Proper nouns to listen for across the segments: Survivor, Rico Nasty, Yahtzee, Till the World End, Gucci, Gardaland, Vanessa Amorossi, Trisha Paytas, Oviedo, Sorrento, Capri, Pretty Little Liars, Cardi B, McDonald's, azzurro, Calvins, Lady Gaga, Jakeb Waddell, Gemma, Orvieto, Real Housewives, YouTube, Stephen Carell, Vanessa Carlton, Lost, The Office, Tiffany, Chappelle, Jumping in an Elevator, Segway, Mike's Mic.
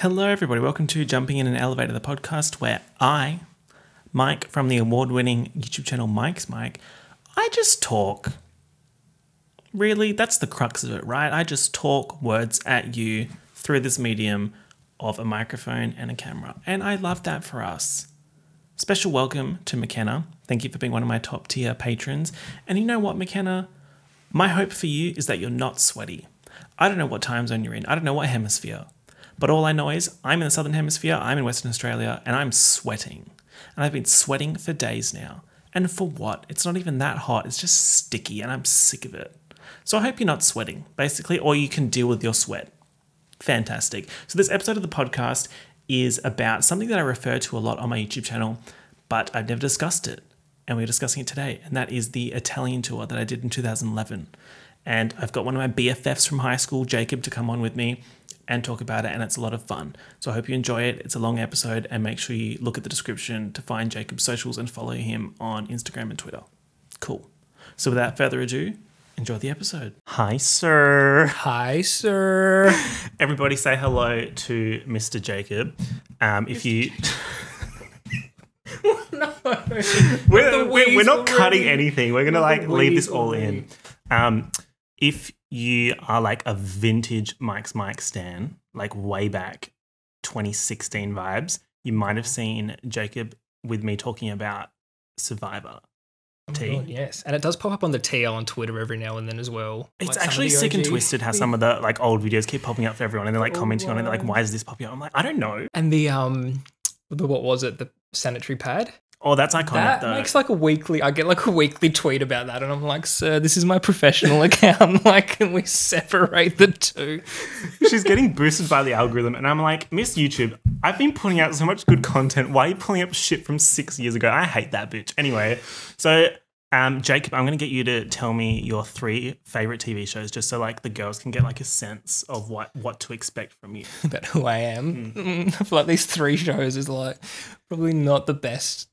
Hello everybody, welcome to Jumping in an Elevator, the podcast where I, Mike from the award-winning YouTube channel Mike's Mic, I just talk. Really, that's the crux of it, right? I just talk words at you through this medium of a microphone and a camera. And I love that for us. Special welcome to McKenna. Thank you for being one of my top tier patrons. And you know what, McKenna? My hope for you is that you're not sweaty. I don't know what time zone you're in. I don't know what hemisphere. But all I know is I'm in the Southern Hemisphere, I'm in Western Australia, and I'm sweating. And I've been sweating for days now. And for what? It's not even that hot. It's just sticky and I'm sick of it. So I hope you're not sweating, basically, or you can deal with your sweat. Fantastic. So this episode of the podcast is about something that I refer to a lot on my YouTube channel, but I've never discussed it. And we're discussing it today. And that is the Italian tour that I did in 2011. And I've got one of my BFFs from high school, Jakeb, to come on with me and talk about it, and it's a lot of fun. So I hope you enjoy it. It's a long episode, and make sure you look at the description to find Jakeb's socials and follow him on Instagram and Twitter. Cool. So without further ado, enjoy the episode. Hi, sir. Hi, sir. Everybody say hello to Mr. Jakeb. No. We're not cutting anything. We're going to like leave this all in. If you are like a vintage Mike's Mic stan, like way back 2016 vibes, you might have seen Jakeb with me talking about Survivor. God, yes, and it does pop up on the TL on Twitter every now and then as well. It's like actually sick and twisted how some of the like old videos keep popping up for everyone, and they're like commenting on it. They're like, "Why is this popping up?" I'm like, I don't know. And the what was it? The sanitary pad. Oh, that's iconic. That makes like a weekly. I get like a weekly tweet about that, and I'm like, "Sir, this is my professional account. Like, can we separate the two?" She's getting boosted by the algorithm, and I'm like, "Miss YouTube, I've been putting out so much good content. Why are you pulling up shit from 6 years ago? I hate that bitch." Anyway, so Jakeb, I'm gonna get you to tell me your three favorite TV shows, just so like the girls can get like a sense of what to expect from you. About who I am. Mm. I feel like these three shows is like probably not the best.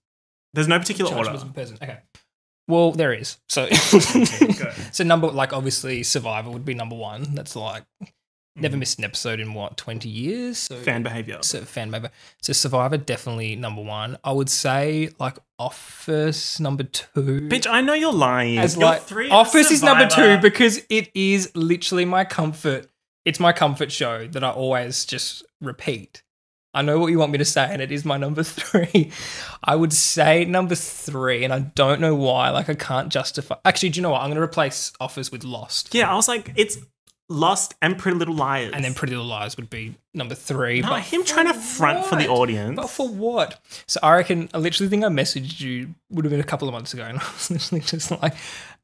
There's no particular order. Okay. Well, there is. So, so number like obviously Survivor would be number one. That's like never missed an episode in what 20 years. So, fan behavior. So fan behavior. So Survivor definitely number one. I would say like Office number two. Bitch, I know you're lying. As you're like three. Office is number two because it is literally my comfort. It's my comfort show that I always just repeat. I know what you want me to say, and it is my number three. I would say number three, and I don't know why. Like, I can't justify. Actually, do you know what? I'm going to replace Office with Lost. Yeah, I was like, it's Lost and Pretty Little Liars. And then Pretty Little Liars would be number three. No, but him trying to front for the audience. But for what? So I reckon, I literally think I messaged you, would have been a couple of months ago, and I was literally just like,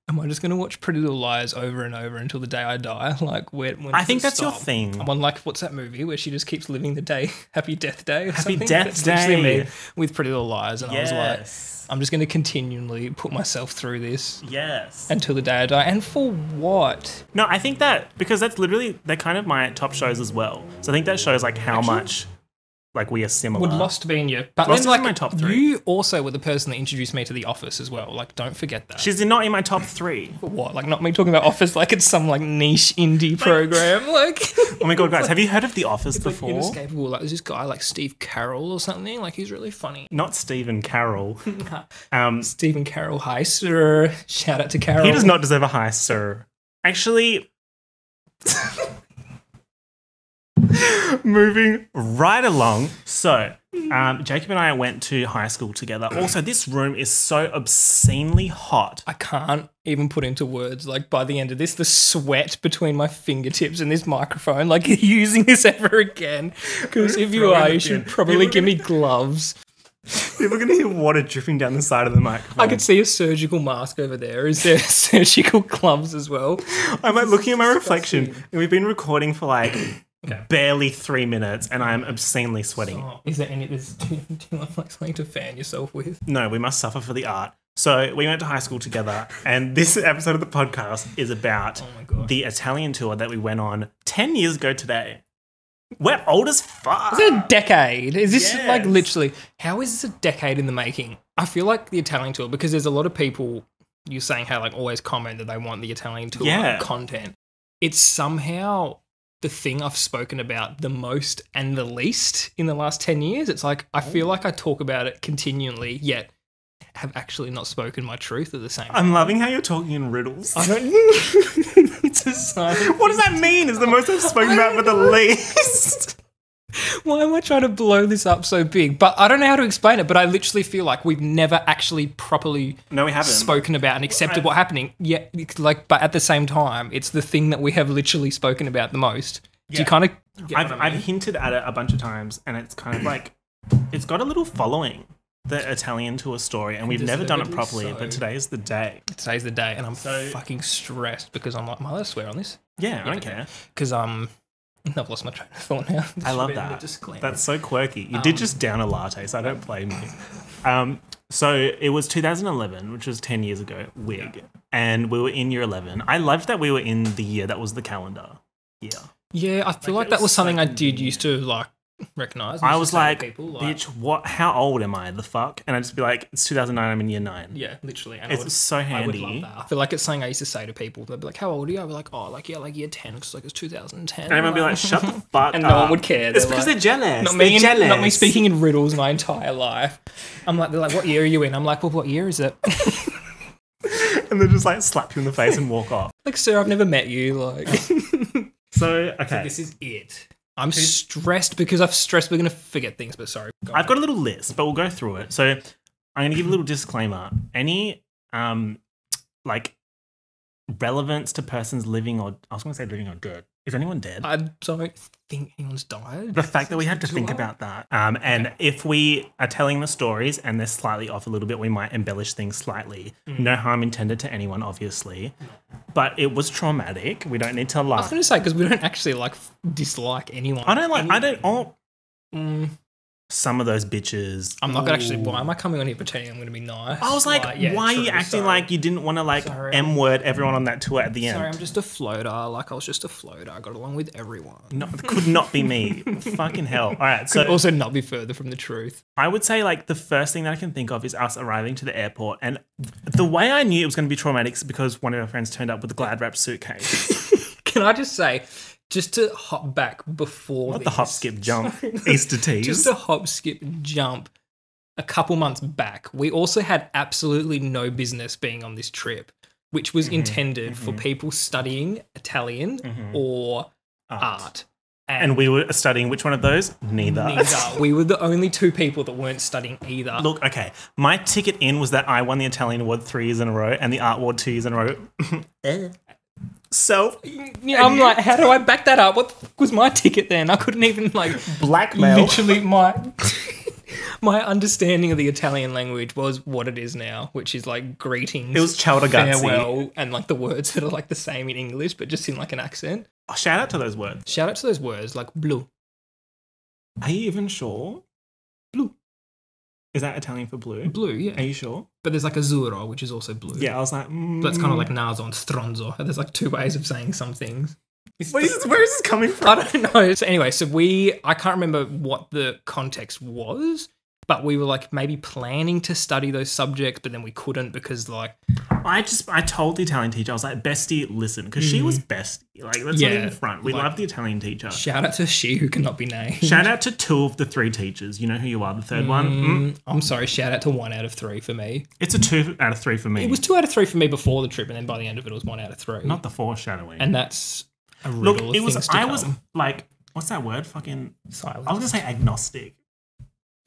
am I just going to watch Pretty Little Liars over and over until the day I die? Like, when I think that's stop? Your thing. I'm on, like, what's that movie where she just keeps living the day? Happy Death Day or something? Happy Death Day. That's literally me with Pretty Little Liars. And yes. I was like, I'm just going to continually put myself through this. Yes. Until the day I die. And for what? No, I think that, because that's literally, they're kind of my top shows as well. So I think that shows, like, how much, like, we are similar. Would Lost be in you? But Lost then, like, is my top three. You also were the person that introduced me to The Office as well. Like, don't forget that. She's not in my top three. What? Like, not me talking about Office like it's some, like, niche indie program. Like, oh my God, guys, have you heard of The Office before? Like, inescapable. Like, there's this guy, like, Steve Carell or something. Like, he's really funny. Not Stephen Carell. Stephen Carell, hi, sir. Shout out to Carell. He does not deserve a hi, sir. Actually... Moving right along. So, Jakeb and I went to high school together. Also, this room is so obscenely hot. I can't even put into words, like, by the end of this, the sweat between my fingertips and this microphone, like, using this ever again. Because if you are, you should probably give me gloves. People are going to hear water dripping down the side of the microphone. I could see a surgical mask over there. Is there surgical gloves as well? I'm, like, looking at my reflection, and we've been recording for, like... Okay. Barely 3 minutes, and I'm obscenely sweating. So, is there any? Do you have like something to fan yourself with? No, we must suffer for the art. So we went to high school together, and this episode of the podcast is about the Italian tour that we went on 10 years ago today. We're old as fuck. Is it a decade? Is this like literally? How is this a decade in the making? I feel like the Italian tour because there's a lot of people you're saying how like always comment that they want the Italian tour content. It's somehow. the thing I've spoken about the most and the least in the last 10 years. It's like, I feel like I talk about it continually, yet have actually not spoken my truth at the same time. I'm loving how you're talking in riddles. I don't it's a sign. What does that mean? Is the most I've spoken about with the least? Why am I trying to blow this up so big? But I don't know how to explain it, but I literally feel like we've never actually properly spoken about and accepted what's happening. Yeah, like, but at the same time, it's the thing that we have literally spoken about the most. Yeah. Do you kind of... I've hinted at it a bunch of times, and it's kind of like... It's got a little following, the Italian tour story, and we've never done it properly, so, but today is the day. Today's the day, and I'm so fucking stressed because I'm like, let's swear on this. Yeah, I don't care. Because I've lost my train of thought now. I love that. That's so quirky. You did just down a latte, so I don't blame you. So it was 2011, which was 10 years ago, WIG, and we were in year 11. I loved that we were in the year that was the calendar year. Yeah, I feel like that was something I did used to like recognize. I was like, bitch, what? How old am I? The fuck? And I'd just be like, it's 2009, I'm in year 9. Yeah, literally. And it's so handy. I would love that. I feel like it's something I used to say to people. They'd be like, how old are you? I'd be like, oh, like, yeah, like year 10. Because like, it's 2010. And everyone would be like, shut the fuck up. And no one would care. It's because they're jealous. Not me speaking in riddles my entire life. I'm like, they're like, what year are you in? I'm like, well, what year is it? And they just like slap you in the face and walk off. Like, sir, I've never met you. Like, so, okay. So this is it. I'm stressed because I've stressed. We're going to forget things, but sorry. I've got a little list, but we'll go through it. So I'm going to give a little disclaimer. Any like relevance to persons living or, I was going to say living or dead. Is anyone dead? I don't think anyone's died. The fact that we have to think about that. And if we are telling the stories and they're slightly off a little bit, we might embellish things slightly. No harm intended to anyone, obviously. But it was traumatic. We don't need to lie. I was going to say, because we don't actually like dislike anyone. I don't like, some of those bitches. I'm not gonna actually. Why am I coming on here pretending I'm going to be nice? I was like yeah, why are you acting like you didn't want to like M-word everyone on that tour at the end? Sorry, I'm just a floater. Like I was just a floater. I got along with everyone. No, it could not be me. Fucking hell. All right. So could also not be further from the truth. I would say like the first thing that I can think of is us arriving to the airport, and the way I knew it was going to be traumatic is because one of our friends turned up with a glad wrap suitcase. Can I just say? Just to hop back before the hop, skip, jump, Easter teas. Just to hop, skip, jump a couple months back, we also had absolutely no business being on this trip, which was intended for people studying Italian or art. And we were studying which one of those? Neither. We were the only two people that weren't studying either. Look, okay, my ticket in was that I won the Italian award 3 years in a row and the art award 2 years in a row. So yeah, I'm like, how do I back that up? What the fuck was my ticket then? I couldn't even like blackmail. Literally, my understanding of the Italian language was what it is now, which is like greetings. It was ciao ragazzi, farewell, and like the words that are like the same in English, but just in like an accent. Oh, shout out to those words. Shout out to those words, like blue. Are you even sure? Blue. Is that Italian for blue? Blue, yeah. Are you sure? But there's like azzurro, which is also blue. Yeah, I was like... Mm. That's kind of like naso and stronzo. There's like two ways of saying some things. Where is this coming from? I don't know. So anyway, so I can't remember what the context was, but we were like maybe planning to study those subjects, but then we couldn't because like... I told the Italian teacher, I was like, bestie, listen, because she was bestie. Like, let's not even front. We love the Italian teacher. Shout out to she who cannot be named. Shout out to 2 of the 3 teachers. You know who you are, the third one. I'm sorry, shout out to 1 out of 3 for me. It's a 2 out of 3 for me. It was 2 out of 3 for me before the trip, and then by the end of it, it was 1 out of 3. Not the foreshadowing. And that's a riddle. Look, it was, I was like, what's that word? Fucking silence. I was going to say agnostic.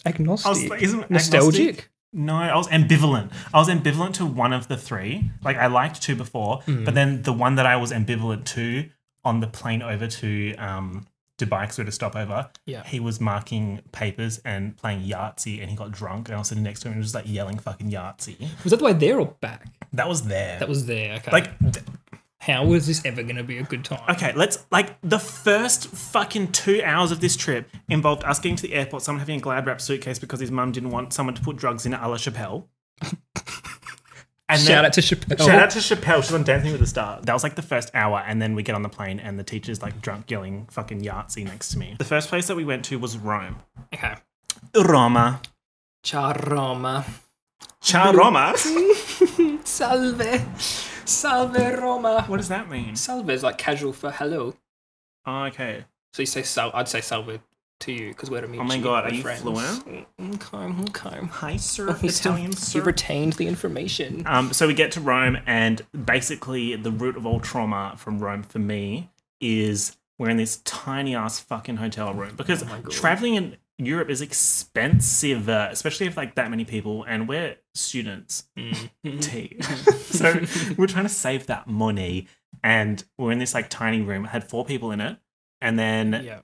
Agnostic? I was like, isn't nostalgic? Agnostic? No, I was ambivalent. I was ambivalent to 1 of the 3. Like, I liked 2 before, but then the one that I was ambivalent to on the plane over to Dubai, because we had a stopover, he was marking papers and playing Yahtzee, and he got drunk, and I was sitting next to him and was just, like, yelling fucking Yahtzee. Was that the way there or back? That was there. That was there, okay. Like... How was this ever going to be a good time? Okay, let's, like, the first fucking 2 hours of this trip involved us getting to the airport, someone having a glad wrap suitcase because his mum didn't want someone to put drugs in it a la Chappelle. And shout out to Chappelle. Shout out to Chappelle. She's on Dancing with the Stars. That was, like, the first hour, and then we get on the plane and the teacher's, like, drunk yelling fucking Yahtzee next to me. The first place that we went to was Rome. Okay. Roma. Ciao, Roma. Ciao, Roma. Salve. Salve Roma. What does that mean? Salve is like casual for hello. Okay. So you say Sal, I'd say Salve to you because we're a mutual friend. Oh my god, are you fluent? Okay. Hi, sir. Italian sir. You've retained the information. So we get to Rome, and basically the root of all trauma from Rome for me is we're in this tiny ass fucking hotel room because traveling in Europe is expensive, especially if like that many people, and we're students. So we're trying to save that money, and we're in this like tiny room. It had 4 people in it, and then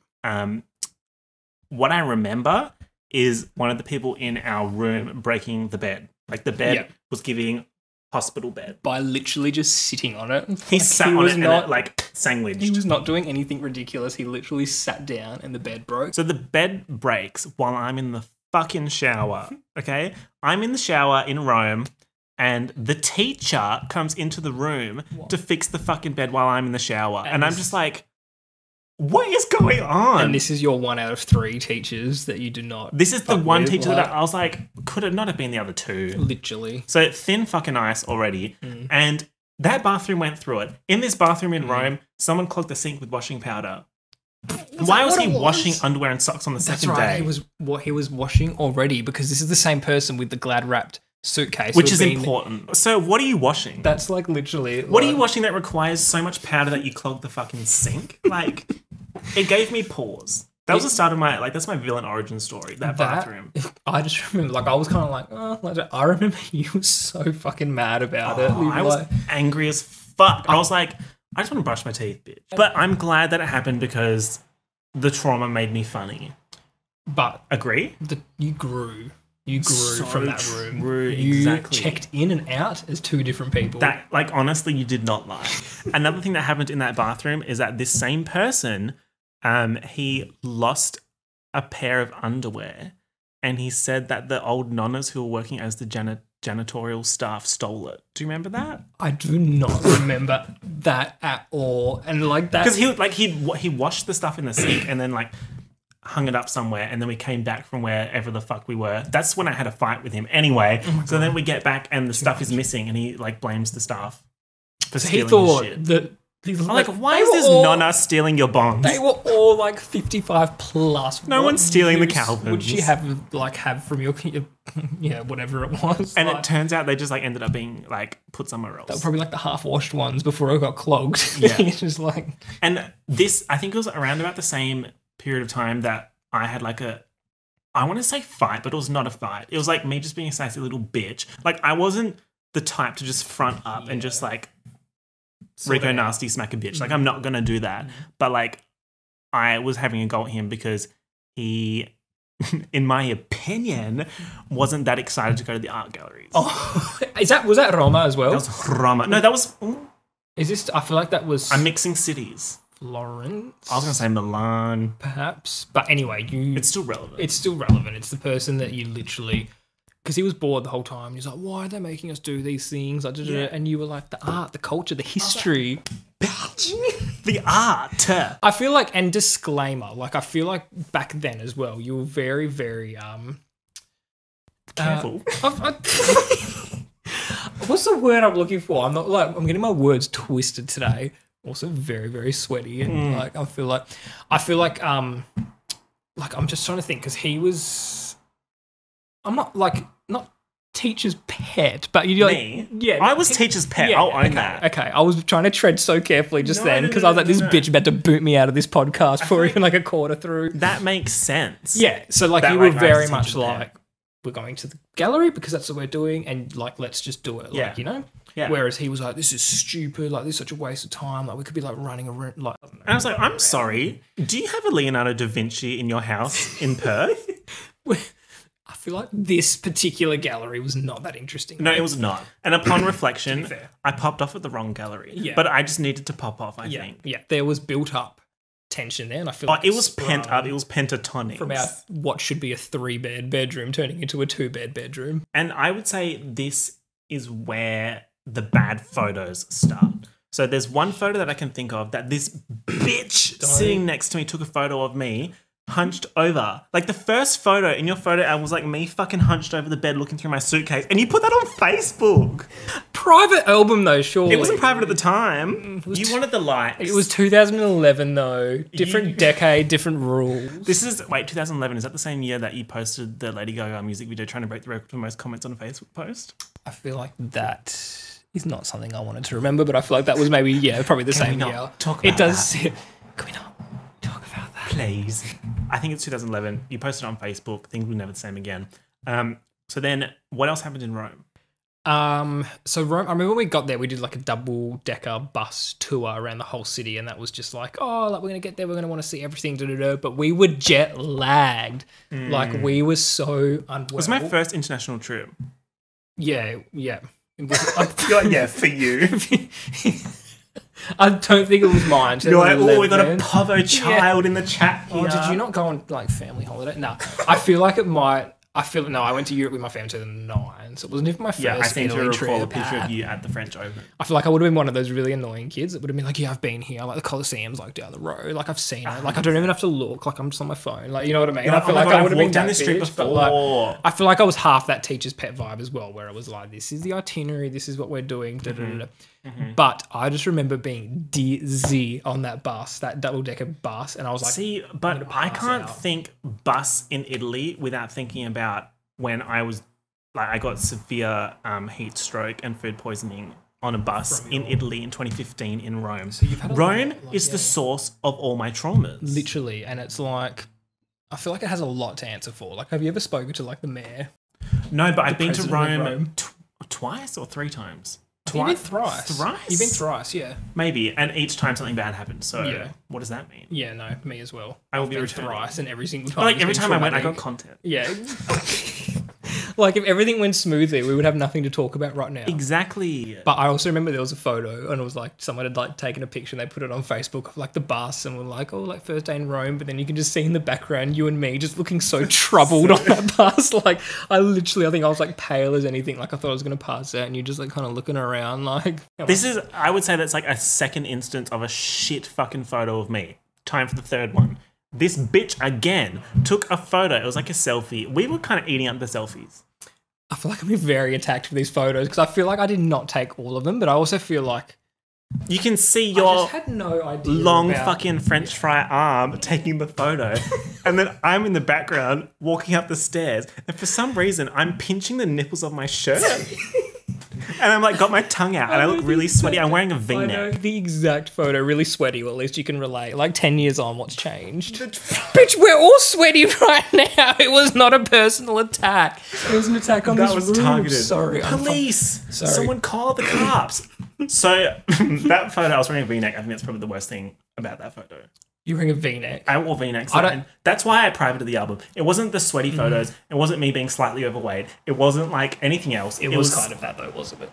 what I remember is one of the people in our room breaking the bed. Like the bed was giving hospital bed by literally just sitting on it. He sat on it and it like sandwiched. He was not doing anything ridiculous. He literally sat down and the bed broke. So the bed breaks while I'm in the fucking shower. Okay, I'm in the shower in Rome, and the teacher comes into the room to fix the fucking bed while I'm in the shower, and I'm just like, what is going on? And this is your 1 out of 3 teachers that you do not. This is the one teacher that I was like, could it not have been the other 2? Literally. So thin fucking ice already. And that bathroom went through it. In this bathroom in Rome, someone clogged the sink with washing powder. Why was he washing underwear and socks on the second day? He was washing already because this is the same person with the Glad wrapped suitcase, which is important. So what are you washing? That's like literally. What are you washing that requires so much powder that you clog the fucking sink? Like. It gave me pause. That was the start of my, like, that's my villain origin story, that bathroom. I just remember, like, I was kind of like, oh, like, I remember you were so fucking mad about it. I was angry as fuck. I was like, I just want to brush my teeth, bitch. But I'm glad that it happened because the trauma made me funny. But. Agree? You grew. You grew so from that room. You checked in and out as 2 different people. That, like, honestly, you did not lie. Another thing that happened in that bathroom is that this same person, he lost a pair of underwear, and he said that the old nonnas who were working as the janitorial staff stole it. Do you remember that? I do not remember that at all. And like that, because he washed the stuff in the sink and then like. Hung it up somewhere, and then we came back from wherever the fuck we were. That's when I had a fight with him. Anyway, so then we get back, and the stuff is missing, and he like blames the staff for stealing his shit. I'm like, why is this nonna stealing your bongs? They were all like 55 plus. No one's stealing the Calvins. Would you have from your whatever it was? And like, it turns out they just like ended up being like put somewhere else. They were probably like the half washed ones before it got clogged. Yeah, it's just like. And this, I think, it was around about the same period of time that I had like a, I want to say fight, but it was not a fight. It was like me just being a sassy little bitch. Like I wasn't the type to just front up and just like Rico nasty smack a bitch. Like I'm not going to do that. But like I was having a go at him because he, in my opinion, wasn't that excited to go to the art galleries. Oh, was that Roma as well? That was Roma. No, that was. Is this, I feel like that was. I'm mixing cities. Florence. I was going to say Milan. Perhaps. But anyway, it's still relevant. It's still relevant. It's the person that you literally, because he was bored the whole time. He was like, why are they making us do these things? And you were like, the art, the culture, the history. The art. I feel like, and disclaimer, like I feel like back then as well, you were very, very, careful. What's the word I'm looking for? I'm not like, I'm getting my words twisted today. Also very, very sweaty, and like I feel like like I'm just trying to think because he was, I'm not like not teacher's pet, but you like me? Yeah, I was teacher's pet. Yeah, I'll own that. Okay, I was trying to tread so carefully just then because I was like this bitch about to boot me out of this podcast for even like a quarter through. That makes sense. Yeah, so like you were very much like we're going to the gallery because that's what we're doing, and like let's just do it. Yeah, like, you know. Yeah. Whereas he was like, this is stupid, like this is such a waste of time, like we could be like running around. Like, I was like, I'm sorry, do you have a Leonardo da Vinci in your house in Perth? I feel like this particular gallery was not that interesting. No, it was not. And upon reflection, I popped off at the wrong gallery. Yeah. But I just needed to pop off, I think. Yeah, there was built up tension there, and I feel like it was pent up, it was pentatonic. From out what should be a 3-bed bedroom turning into a 2-bed bedroom. And I would say this is where the bad photos start. So there's one photo that I can think of that this bitch sitting next to me took a photo of me hunched over. Like the first photo in your photo album was like me fucking hunched over the bed looking through my suitcase, and you put that on Facebook. private album though, surely. It wasn't private at the time. You wanted the likes. It was 2011 though. Different decade, different rules. This is, wait, 2011. Is that the same year that you posted the Lady Gaga music video trying to break the record for most comments on a Facebook post? I feel like that is not something I wanted to remember, but I feel like that was maybe, yeah, probably the same year. Talk about it does. That? Can we not talk about that? Please. I think it's 2011. You posted it on Facebook. Things were never the same again. So then what else happened in Rome? So Rome, I remember when we got there, we did like a double-decker bus tour around the whole city, and that was just like, oh, like we're going to get there, we're going to want to see everything, da-da-da, but we were jet-lagged. Like we were so unwell. It was my first international trip. Yeah, yeah. I feel like, yeah, for you. I don't think it was mine. You're like, oh, we got a povo child in the chat here. Oh, did you not go on like family holiday? No, I feel like it might. I feel no. I went to Europe with my family in 2009, so it wasn't even my first. Yeah, I seem to recall a picture of you at the French Open. I feel like I would have been one of those really annoying kids that would have been like, "Yeah, I've been here. Like the Colosseum's like down the road. Like I've seen it. Like I don't even have to look. Like I'm just on my phone. Like you know what I mean? I feel like I would have been down this street before. Like, I feel like I was half that teacher's pet vibe as well, where I was like, "This is the itinerary. This is what we're doing." Da, da, da, da. But I just remember being dizzy on that bus, that double-decker bus, and I was like, see, but I can't think bus in Italy without thinking about when I was, like, I got severe heat stroke and food poisoning on a bus in Italy in 2015 in Rome. So you've had Rome is the source of all my traumas. Literally, and it's like, I feel like it has a lot to answer for. Like, have you ever spoken to, like, the mayor? No, but I've been to Rome twice or three times. You've been thrice. You've been thrice, yeah. Maybe, and each time something bad happened. So, what does that mean? Yeah, no, me as well. I will be returning thrice, and every single time. But like every time I went, I got content. Yeah. Like if everything went smoothly, we would have nothing to talk about right now. Exactly. But I also remember there was a photo, and it was like someone had like taken a picture, and they put it on Facebook of like the bus, and we're like, oh, like first day in Rome. But then you can just see in the background you and me just looking so troubled on that bus. Like I literally, I think I was like pale as anything. Like I thought I was gonna pass out, and you're just like kind of looking around. Like this is, I would say that's like a second instance of a shit fucking photo of me. Time for the third one. This bitch again took a photo. It was like a selfie. We were kind of eating up the selfies. I feel like I'm being very attacked with these photos because I feel like I did not take all of them, but I also feel like you can see your long fucking French fry arm taking the photo, and then I'm in the background walking up the stairs, and for some reason I'm pinching the nipples of my shirt. And I'm like, got my tongue out, and I look really sweaty. I'm wearing a V-neck. I know the exact photo, really sweaty. Well, at least you can relate. Like 10 years on, what's changed? Bitch, we're all sweaty right now. It was not a personal attack. It was an attack on this room. That was targeted. Sorry, police. Sorry. Someone call the cops. So that photo, I was wearing a V-neck. I think that's probably the worst thing about that photo. You wearing a V-neck? I wore V-necks. That's why I privated the album. It wasn't the sweaty photos. It wasn't me being slightly overweight. It wasn't like anything else. It was kind of that though, wasn't it?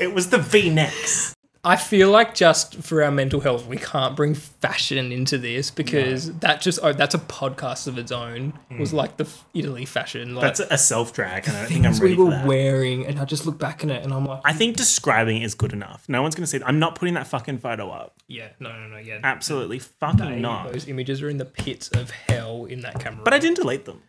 It was the V-necks. I feel like just for our mental health, we can't bring fashion into this because that just, oh, that's a podcast of its own. It was like the Italy fashion. Like, that's a self-drag, and I don't think I'm ready for that. We were wearing, and I just look back in it and I'm like, I think describing is good enough. No one's going to see it. I'm not putting that fucking photo up. Yeah, no, no, no, yeah. Absolutely fucking not. Those images are in the pits of hell in that camera. But I didn't delete them.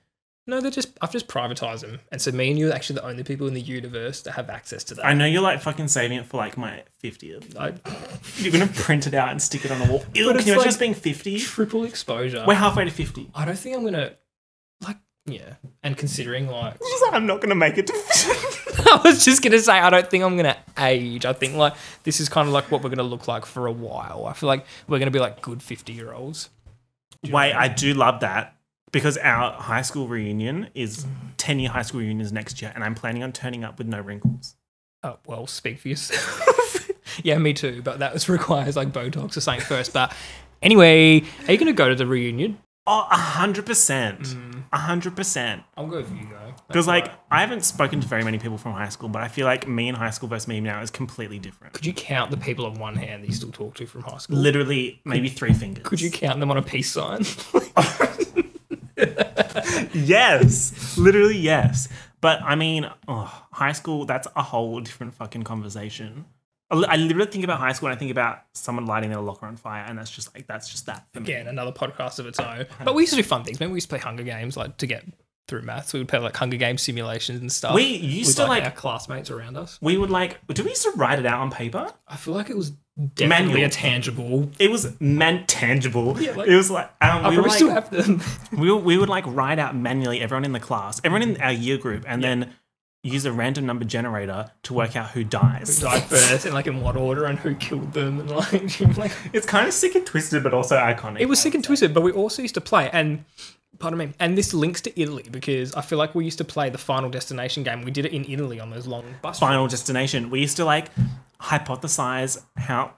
No, they're just, I've just privatised them. And so me and you are actually the only people in the universe that have access to that. I know you're like fucking saving it for like my 50th. You're going to print it out and stick it on the wall. Ew, but can you imagine us being 50? Triple exposure. We're halfway to 50. I don't think I'm going to, like, yeah. And considering like, I'm not going to make it to 50. I was just going to say, I don't think I'm going to age. I think like this is kind of like what we're going to look like for a while. I feel like we're going to be like good 50-year-olds. Wait, I do love that. Because our high school reunion is 10-year high school reunions next year, and I'm planning on turning up with no wrinkles. Oh, well, speak for yourself. Yeah, me too, but that requires like Botox or something first. But anyway, are you going to go to the reunion? Oh, 100%. 100%. I'll go with you, though. Because, like, I haven't spoken to very many people from high school, but I feel like me in high school versus me now is completely different. Could you count the people on one hand that you still talk to from high school? Literally, maybe three fingers. Could you count them on a peace sign? Yes, literally yes. But I mean, oh, high school, that's a whole different fucking conversation. I literally think about high school and I think about someone lighting their locker on fire, and that's just like, that's just that for me. Again, another podcast of its own. But we used to do fun things. Maybe we used to play Hunger Games like to get through maths. We would play like Hunger Games simulations and stuff. We used to like our classmates around us. We would like, do we used to write it out on paper? I feel like it was definitely manual. It was meant tangible. Yeah, like, it was like we would like, still have them. we would like write out manually, everyone in the class, everyone in our year group, and then use a random number generator to work out who dies. Who died first and like in what order and who killed them. And like it's kind of sick and twisted, but also iconic. It was sick and twisted, but we also used to play, and pardon me, and this links to Italy because I feel like we used to play the Final Destination game. We did it in Italy on those long bus trips. Destination. We used to like hypothesize how,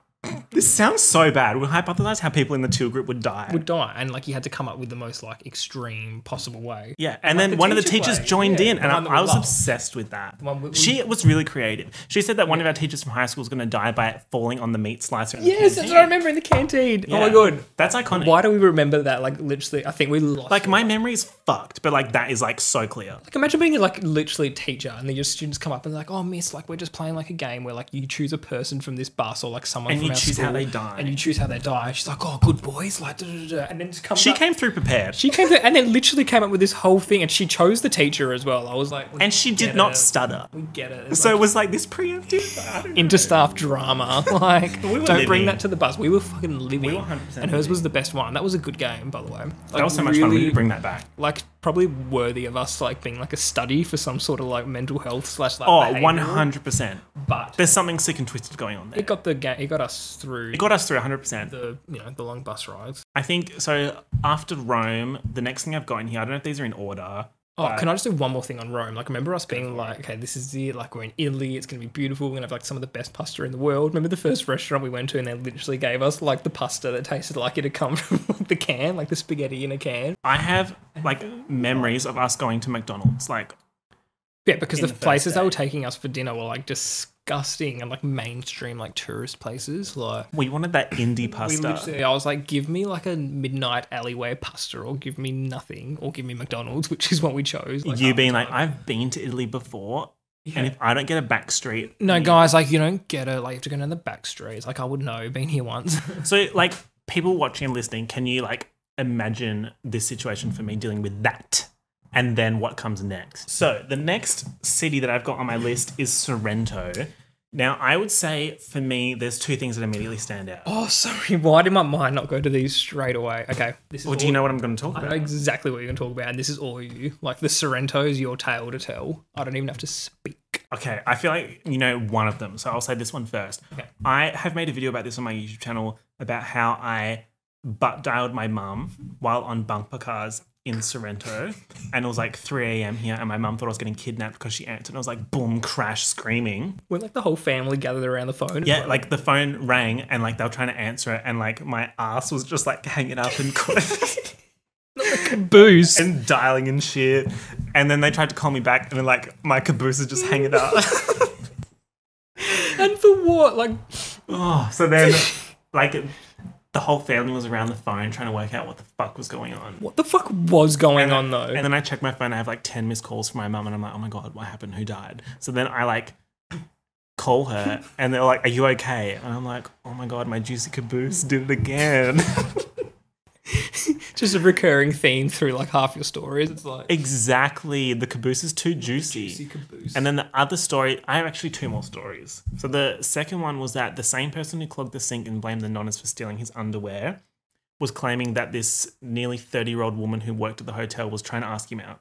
this sounds so bad, we hypothesized how people in the tour group would die. Would die, and like you had to come up with the most like extreme possible way. Yeah, and then one of the teachers joined in, and I was obsessed with that. She was really creative. She said that one of our teachers from high school was going to die by falling on the meat slicer. Yes, that's what I remember in the canteen. Yeah. Oh my god, that's iconic. Why do we remember that? Like literally, I think we lost. Like my memory is fucked, but like that is like so clear. Like imagine being like literally a teacher, and then your students come up and like, oh miss, like we're just playing like a game where like you choose a person from this bus or like someone. You choose how they die. And you choose how they die. She's like, oh, good boys. Like, da, da, da. And then just comes up. She came through prepared. She came through and then literally came up with this whole thing, and she chose the teacher as well. I was like... And she did not stutter. We get it. It's so like, it was like this preemptive... Interstaff drama. Like, we don't bring that to the bus. We were fucking living. We were 100% and hers was the best one. That was a good game, by the way. Like, that was so much fun. We need to bring that back. Like, probably worthy of us like being like a study for some sort of like mental health slash like oh, 100%. But there's something sick and twisted going on there. It got the game. It got us through. It got us through 100%. The the long bus rides. I think so. After Rome, the next thing I've got in here, I don't know if these are in order. Oh, can I just do one more thing on Rome? Like, remember us being like, okay, this is it. Like, we're in Italy. It's going to be beautiful. We're going to have, like, some of the best pasta in the world. Remember the first restaurant we went to and they literally gave us, like, the pasta that tasted like it had come from like, the can, like the spaghetti in a can? I have, like, memories of us going to McDonald's, like... Yeah, because the places they were taking us for dinner were, like, disgusting and, like, mainstream, like, tourist places. Like, we wanted that indie pasta. I was like, give me, like, a midnight alleyway pasta or give me nothing or give me McDonald's, which is what we chose. Like, you being like, I've been to Italy before. Yeah. And if I don't get a back street... No, guys, like, you don't get it. Like, you have to go down the back streets. Like, I would know, been here once. So, like, people watching and listening, can you, like, imagine this situation for me dealing with that? And then what comes next? So the next city that I've got on my list is Sorrento. Now, I would say for me, there's two things that immediately stand out. Oh, sorry. Why did my mind not go to these straight away? Okay. Well, do you know what I'm going to talk about? I know exactly what you're going to talk about. And this is all you. Like, the Sorrento is your tale to tell. I don't even have to speak. Okay. I feel like, you know, one of them. So I'll say this one first. Okay. I have made a video about this on my YouTube channel about how I butt dialed my mum while on bumper cars in Sorrento, and it was like 3 AM here, and my mum thought I was getting kidnapped because she answered, and I was like, boom, crash, screaming. When like the whole family gathered around the phone. Yeah, like the phone rang, and like they were trying to answer it, and like my ass was just like hanging up and the caboose and dialing and shit. And then they tried to call me back, and then like my caboose is just hanging up. And for what? Like, oh, so then like. The whole family was around the phone trying to work out what the fuck was going on. What the fuck was going on, though? And then I checked my phone. I have like 10 missed calls from my mum, and I'm like, oh, my God, what happened? Who died? So then I like call her, and they're like, are you okay? And I'm like, oh, my God, my juicy caboose did it again. Just a recurring theme through like half your stories. It's like... Exactly. The caboose is too juicy. Juicy caboose. And then the other story, I have actually two more stories. So the second one was that the same person who clogged the sink and blamed the nonnas for stealing his underwear was claiming that this nearly 30-year-old woman who worked at the hotel was trying to ask him out.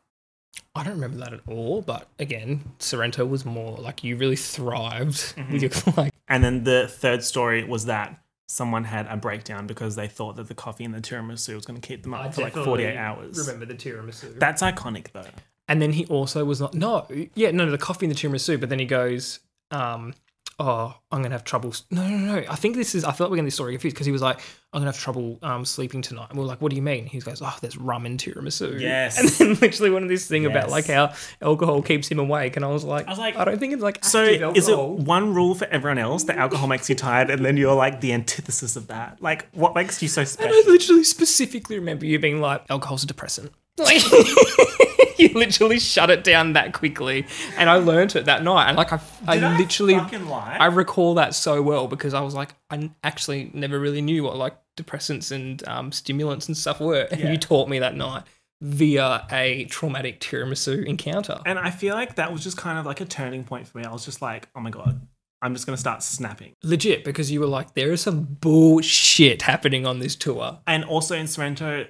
I don't remember that at all, but again, Sorrento was more like you really thrived. Mm-hmm. With your, like... And then the third story was that someone had a breakdown because they thought that the coffee and the tiramisu was going to keep them up for like 48 hours. Remember the tiramisu. That's iconic though. And then he also was like, no, the coffee and the tiramisu. But then he goes, oh, I'm going to have trouble. No. I think this is, I feel like we're getting this story confused because he was like, I'm going to have trouble sleeping tonight. And we're like, what do you mean? He goes, oh, there's rum in tiramisu. Yes. And then literally one of this thing about like how alcohol keeps him awake. And I was like, I don't think it's like so active alcohol. Is it one rule for everyone else that alcohol makes you tired? And then you're like the antithesis of that. Like what makes you so special? And I literally specifically remember you being like, alcohol's a depressant. Like, you literally shut it down that quickly, and I learned it that night. And like I literally fucking lie? I recall that so well because I was like, I actually never really knew what like depressants and stimulants and stuff were, and you taught me that night. via a traumatic tiramisu encounter. And I feel like that was just kind of like a turning point for me. I was just like, oh my God, I'm just going to start snapping. Legit, because you were like, there is some bullshit happening on this tour. And also in Sorrento,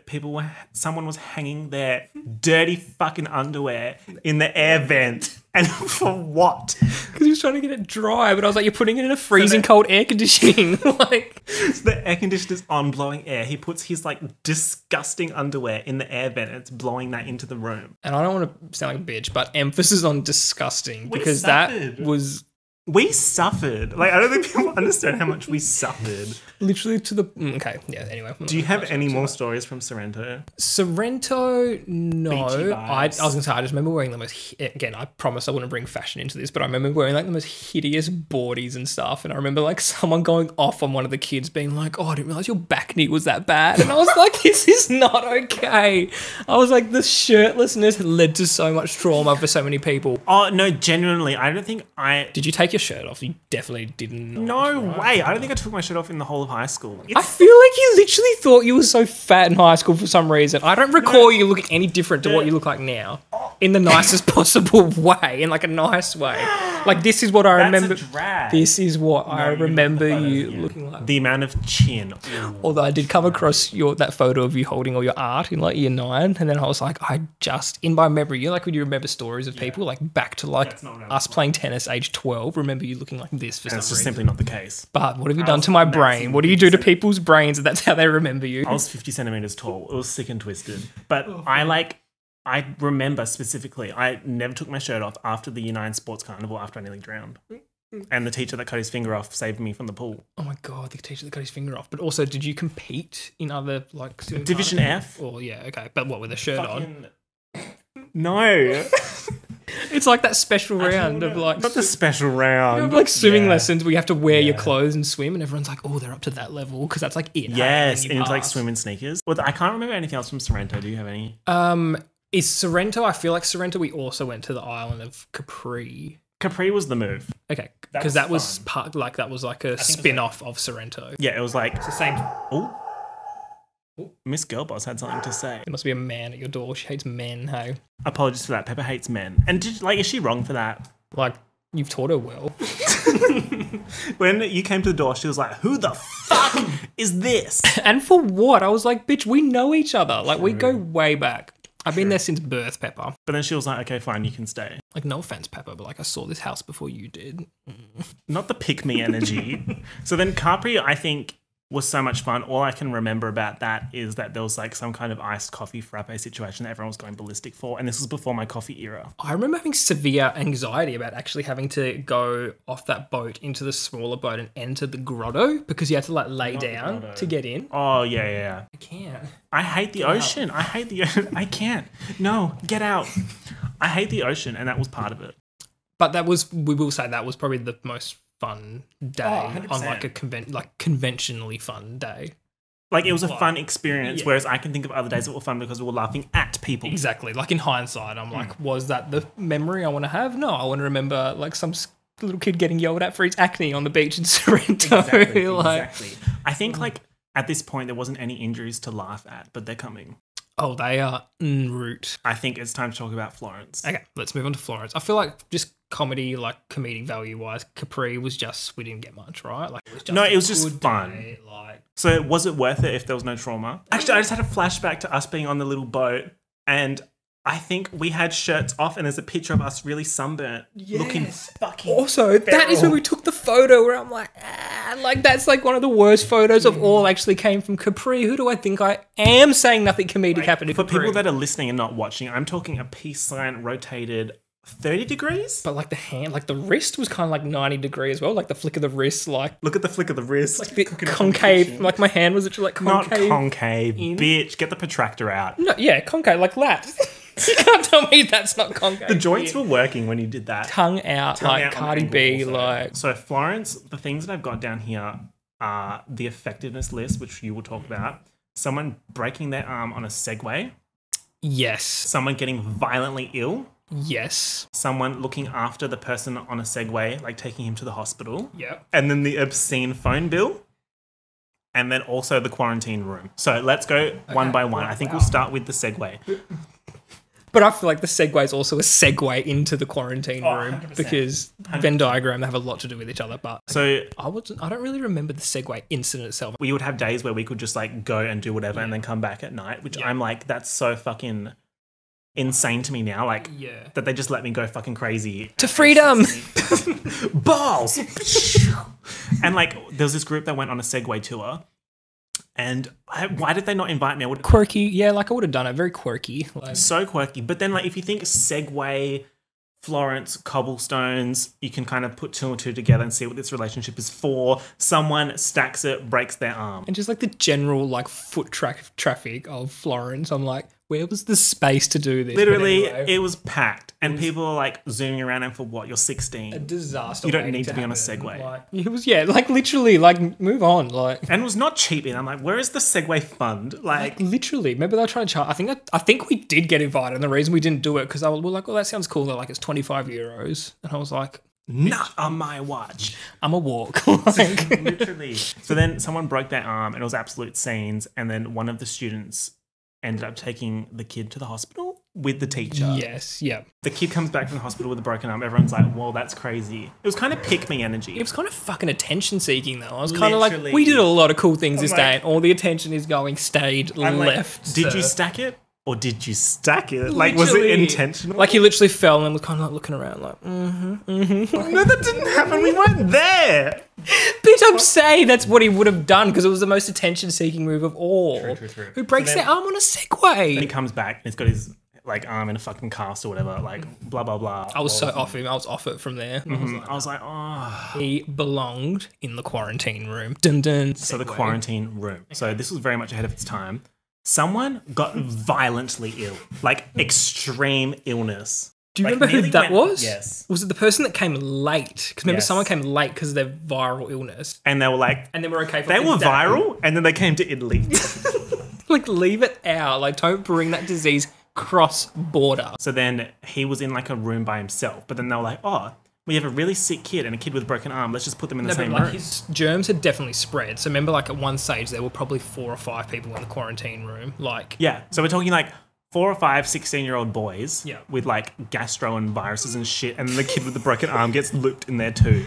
someone was hanging their dirty fucking underwear in the air vent. And for what? Because he was trying to get it dry, but I was like, you're putting it in a freezing cold air conditioning. Like, so the air conditioner's on, blowing air. He puts his like disgusting underwear in the air vent and it's blowing that into the room. And I don't want to sound like a bitch, but emphasis on disgusting, because that was... We suffered. Like, I don't think people understand how much we suffered. Literally to the... Okay, yeah, anyway. Do you have any more stories from Sorrento? Sorrento, no. I was going to say, I just remember wearing the most... Again, I promise I wouldn't bring fashion into this, but I remember wearing, like, the most hideous boardies and stuff, and I remember, like, someone going off on one of the kids being like, oh, I didn't realise your back knee was that bad. And I was like, this is not okay. I was like, the shirtlessness led to so much trauma for so many people. Oh, no, genuinely, I don't think I... Did you take your shirt off? You definitely didn't. No way. I don't think I took my shirt off in the whole of high school. I feel like you literally thought you were so fat in high school for some reason. I don't recall you looking any different to what you look like now. In the nicest possible way. In like a nice way. Like, this is what I remember. This is what I remember you looking like. The amount of chin. Although I did come across that photo of you holding all your art in like year 9. And then I was like, I just, in my memory, you know, like when you remember stories of people, like back to like us playing tennis age 12, remember you looking like this for some reason. That's just simply not the case. But what have you done to my brain? What do you do to people's brains that that's how they remember you? I was 50 centimeters tall. It was sick and twisted. But I remember specifically, I never took my shirt off after the Year 9 sports carnival after I nearly drowned. And the teacher that cut his finger off saved me from the pool. Oh my God, the teacher that cut his finger off. But also, did you compete in other, like... Division F? Oh, yeah, okay. But what, with a shirt on? No. It's like that special round of like... Not the special round. You know, like swimming lessons where you have to wear your clothes and swim, and everyone's like, oh, they're up to that level because that's like it. Yes, and it's like swim in sneakers. Well, I can't remember anything else from Sorrento. Do you have any? Is Sorrento... I feel like Sorrento, we also went to the island of Capri. Capri was the move. Okay, because that was part, like that was like a spin-off of Sorrento. Yeah, it was like... It's the same... Oh. Miss Girlboss had something to say. There must be a man at your door. She hates men, hey? Apologies for that. Pepper hates men. And did, like, is she wrong for that? Like, you've taught her well. When you came to the door, she was like, who the fuck is this? And for what? I was like, bitch, we know each other. Like, we go way back. I've been there since birth, Pepper. But then she was like, okay, fine, you can stay. Like, no offense, Pepper, but like, I saw this house before you did. Not the pick-me energy. So then Capri, I think... was so much fun. All I can remember about that is that there was like some kind of iced coffee frappe situation that everyone was going ballistic for, and this was before my coffee era. I remember having severe anxiety about actually having to go off that boat into the smaller boat and enter the grotto, because you had to like lay down to get in. Oh yeah, yeah. I can't. I hate the ocean. I hate the ocean. I can't. No, get out. I hate the ocean, and that was part of it. But that was, we will say, that was probably the most fun day on like a conventionally fun day. Like, it was a fun experience, whereas I can think of other days that were fun because we were laughing at people. Exactly. Like, in hindsight, I'm like, was that the memory I want to have? No, I want to remember like some little kid getting yelled at for his acne on the beach in Sorrento. Exactly. Like, exactly. I think like at this point there wasn't any injuries to laugh at, but they're coming. Oh, they are en route. I think it's time to talk about Florence. Okay, let's move on to Florence. I feel like just comedy, like comedic value-wise, Capri was just, we didn't get much, right? Like, it was just just fun. Like, so was it worth it if there was no trauma? Actually, I just had a flashback to us being on the little boat, and I think we had shirts off, and there's a picture of us really sunburnt, looking fucking. Also, that is when we took the photo where I'm like, ah, like that's like one of the worst photos of all. Actually, came from Capri. Who do I think I am? Saying nothing comedic happened to Capri. For people that are listening and not watching, I'm talking a peace sign rotated 30 degrees? But like the hand, like the wrist was kind of like 90 degree as well. Like the flick of the wrist, like... Look at the flick of the wrist. Like a bit concave. Like my hand was literally like concave. Not concave, bitch. Get the protractor out. No, yeah, concave, like that. You can't tell me that's not concave. The joints were working when you did that. Tongue out, like Cardi B, like... So Florence, the things that I've got down here are the effectiveness list, which you will talk about. Someone breaking their arm on a Segway. Yes. Someone getting violently ill. Yes. Someone looking after the person on a Segway, like taking him to the hospital. Yep. And then the obscene phone bill. and then also the quarantine room. So let's go one by one. I think we'll start with the segue. But I feel like the segue is also a segue into the quarantine room 100%. Because Venn diagram, they have a lot to do with each other. But so I don't really remember the segue incident itself. We would have days where we could just like go and do whatever and then come back at night, which I'm like, that's so fucking insane to me now. Like that they just let me go fucking crazy. To freedom. Balls. And like there's this group that went on a segue tour. And why did they not invite me? I would quirky, yeah, like I would have done it. Very quirky, like. So quirky. But then, like, if you think Segway, Florence, cobblestones, you can kind of put two and two together and see what this relationship is for. Someone stacks it, breaks their arm, and just like the general like foot traffic of Florence. I'm like, where was the space to do this? Literally, anyway, it was packed, and people are like zooming around. And for what? You're 16. A disaster. You don't need to be on a Segway. Like, it was like literally, like move on, like. And it was not cheap. And I'm like, where is the Segway fund? Like literally, maybe they'll try to charge. I think we did get invited, and the reason we didn't do it because I was like, well, that sounds cool. They're like, it's €25, and I was like, not on my watch. I'm a walk. Like. Literally. So then someone broke their arm, and it was absolute scenes. And then one of the students ended up taking the kid to the hospital with the teacher. Yes, yeah. The kid comes back from the hospital with a broken arm. Everyone's like, whoa, that's crazy. It was kind of pick-me energy. It was kind of fucking attention-seeking, though. I was kind of like, we did a lot of cool things this day, and all the attention is going stage left. Did you stack it? Or did you stack it? Like, was it intentional? Like, he literally fell and was kind of like looking around like, No, that didn't happen. We weren't there. But I'm saying that's what he would have done because it was the most attention-seeking move of all. True, true, true. Who breaks their arm on a Segway? He comes back and he's got his, like, arm in a fucking cast or whatever. Like, blah, blah, blah. I was so off him. I was off it from there. I was like, oh. He belonged in the quarantine room. Dun, dun. So the quarantine room. Okay. So this was very much ahead of its time. Someone got violently ill, like extreme illness. Do you like remember who that was? Yes. Was it the person that came late? Because remember someone came late because of their viral illness. And they were like... And they were okay for They were viral and then they came to Italy. Like, leave it out. Like, don't bring that disease cross-border. So then he was in like a room by himself. But then they were like, oh... We have a really sick kid and a kid with a broken arm. Let's just put them in the same room. His germs had definitely spread. So remember, like at one stage, there were probably 4 or 5 people in the quarantine room. Like yeah, so we're talking like 4 or 5 16-year-old boys with like gastro and viruses and shit, and the kid with the broken arm gets looped in there too.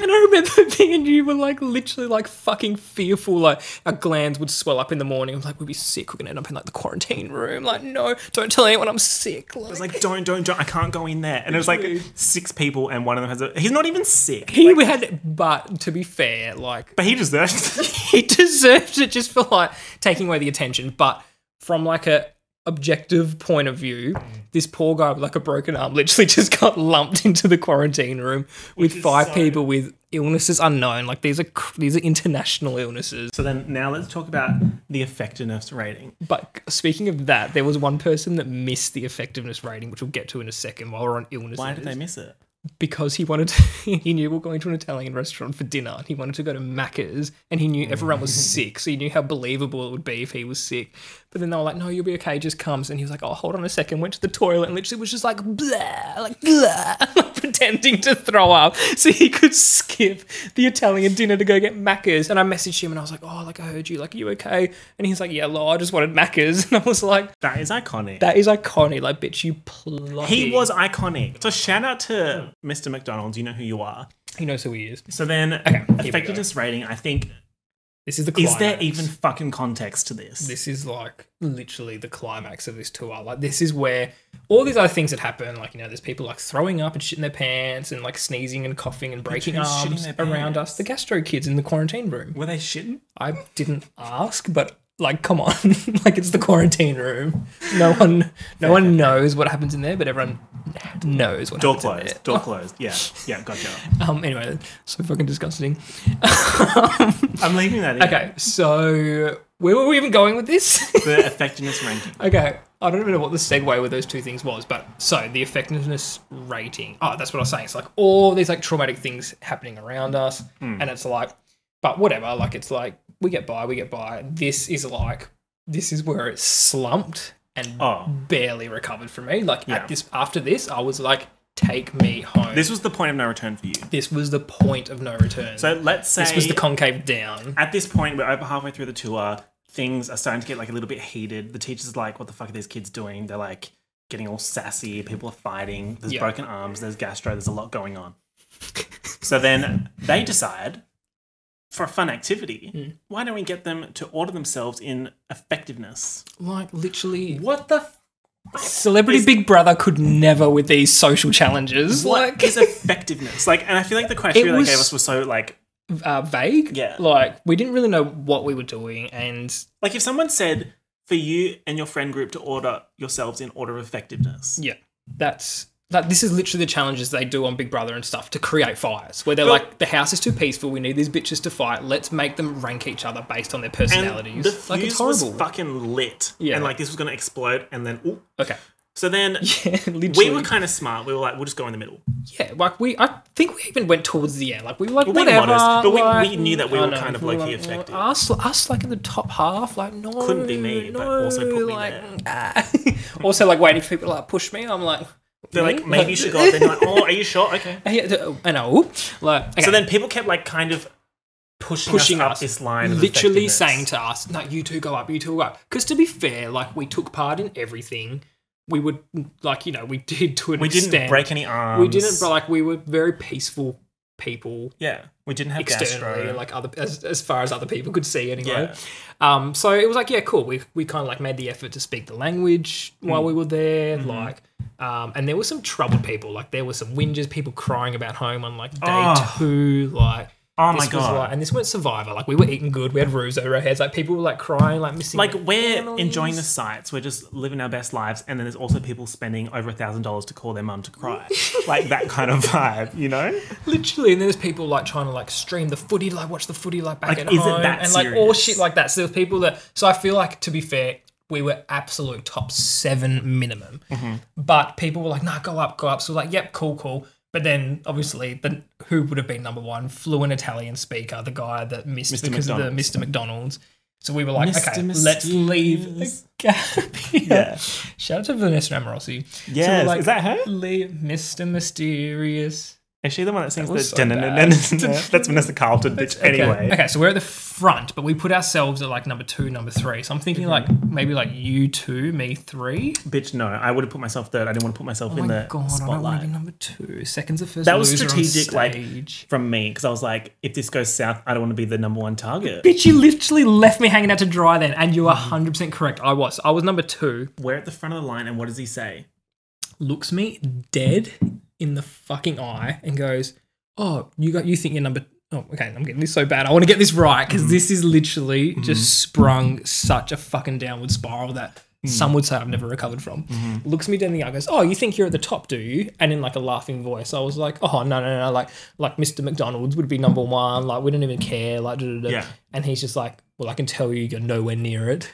And I remember me and you were like literally like fucking fearful. Like our glands would swell up in the morning. I'm like, we'll be sick. We're gonna end up in like the quarantine room. Like no, don't tell anyone I'm sick. Like, I was like, don't. I can't go in there. And it was like 6 people, and one of them has a. He's not even sick. He like, but to be fair, like. But he deserved it. He deserved it just for like taking away the attention. But from like a. Objective point of view, this poor guy with like a broken arm literally just got lumped into the quarantine room with 5 people with illnesses unknown. Like these are international illnesses. So then now let's talk about the effectiveness rating. But speaking of that, there was one person that missed the effectiveness rating, which we'll get to in a second while we're on illnesses. Why did they miss it? Because he wanted to, he knew we were going to an Italian restaurant for dinner and he wanted to go to Macca's and he knew everyone was sick, so he knew how believable it would be if he was sick. But then they were like, no, you'll be okay, just comes. And he was like, oh, hold on a second, went to the toilet and literally was just like, blah, pretending to throw up so he could skip the Italian dinner to go get Macca's. And I messaged him and I was like, oh, like I heard you, like, are you okay? And he's like, yeah, lol, I just wanted Macca's. And I was like, that is iconic. That is iconic. Like, bitch, you plotted. He was iconic. So shout out to... Mr. McDonald's, you know who you are. He knows who he is. So then, effectiveness rating, I think... This is the climax. Is there even fucking context to this? This is like literally the climax of this tour. Like this is where all these other things that happen, like, you know, there's people like throwing up and shitting their pants and like sneezing and coughing and breaking arms around us. The gastro kids in the quarantine room. Were they shitting? I didn't ask, but... Like, come on. Like, it's the quarantine room. No one knows what happens in there, but everyone knows what happens in there. Door closed. Yeah. Yeah, gotcha. Anyway, so fucking disgusting. I'm leaving that in. Okay, so where were we even going with this? The effectiveness ranking. Okay. I don't even know what the segue with those two things was, but so the effectiveness rating. Oh, that's what I was saying. It's like all these, like, traumatic things happening around us, and it's like... But whatever, like, it's like, we get by. This is like, this is where it slumped and barely recovered for me. Like, after this, I was like, take me home. This was the point of no return for you. This was the point of no return. So let's say... this was the concave down. At this point, we're over halfway through the tour. Things are starting to get like a little bit heated. The teacher's like, what the fuck are these kids doing? They're like getting all sassy. People are fighting. There's broken arms. There's gastro. There's a lot going on. So then they decide... for a fun activity, why don't we get them to order themselves in effectiveness? Like, literally... what the... Celebrity Big Brother could never with these social challenges. What is effectiveness? Like, and I feel like the criteria they gave us was so, like... vague. Yeah. Like, we didn't really know what we were doing, and... like, if someone said, for you and your friend group to order yourselves in order of effectiveness. Yeah, that's... like, this is literally the challenges they do on Big Brother and stuff to create fires, where they're like, the house is too peaceful, we need these bitches to fight, let's make them rank each other based on their personalities. And the fuse like, it's horrible. Was fucking lit. Yeah. And, like, this was going to explode, and then, ooh. Okay. So then we were kind of smart. We were like, we'll just go in the middle. Yeah, like, I think we even went towards the end. Like, we were like, whatever. Modest, but like, we knew that we were kind of low-key effective. Us, like, in the top half, like, no. Couldn't be me, no, but also put me like, there. Also, like, waiting for people to like, push me, I'm like... they're like, maybe you should go up there. Like, oh, are you sure? Okay. I know. Like, okay. So then people kept like kind of pushing us up this line of literally saying to us, no, you two go up, you two go up. Because to be fair, like we took part in everything. We would like, you know, we did to an extent. We didn't break any arms. We didn't, but like we were very peaceful people. Yeah. We didn't have gastro. Like other, as far as other people could see anyway. Yeah. So it was like, yeah, cool. We kind of like made the effort to speak the language while we were there. Mm-hmm. Like, and there were some troubled people. Like there were some whingers, people crying about home on like day two. Like, oh my God. Like, and this went Survivor. Like we were eating good. We had roofs over our heads. Like people were like crying, like missing. Like we're enjoying the sights. We're just living our best lives. And then there's also people spending over $1,000 to call their mum to cry. Like that kind of vibe, you know? Literally. And there's people like trying to like stream the footy, like watch the footy, like back at home. Is it that serious? And like all shit like that. So there's people that, so I feel like to be fair, we were absolute top 7 minimum. Mm-hmm. But people were like, nah, go up, go up. So we're like, yep, cool, cool. But then obviously who would have been #1? Fluent Italian speaker, the guy that missed because of the Mr. McDonald's. So we were like, okay, let's leave the gap here. Yeah. Shout out to Vanessa Amorossi. Yeah. So we were like, is that her? Leave Mr. Mysterious. Is she the one that sings that? So that's Vanessa Carlton, bitch. Okay. Anyway. Okay, so we're at the front, but we put ourselves at like #2, #3. So I'm thinking like maybe like you 2, me 3. Bitch, no. I would have put myself third. I didn't want to put myself in the spotlight. I want to be #2. Seconds of first. That was strategic, like from me, because I was like, if this goes south, I don't want to be the #1 target. Bitch, you literally left me hanging out to dry then, and you are 100% correct. I was #2. We're at the front of the line, and what does he say? Looks me dead in the fucking eye and goes, oh, you think you're #... oh, okay, I'm getting this so bad. I want to get this right because this is literally just sprung such a fucking downward spiral that some would say I've never recovered from. Looks me down the eye, goes, oh, you think you're at the top, do you? And in like a laughing voice, I was like, oh, no, no, no, like Mr. McDonald's would be #1. Like we don't even care. Like, da, da, da. Yeah. And he's just like, well, I can tell you you're nowhere near it.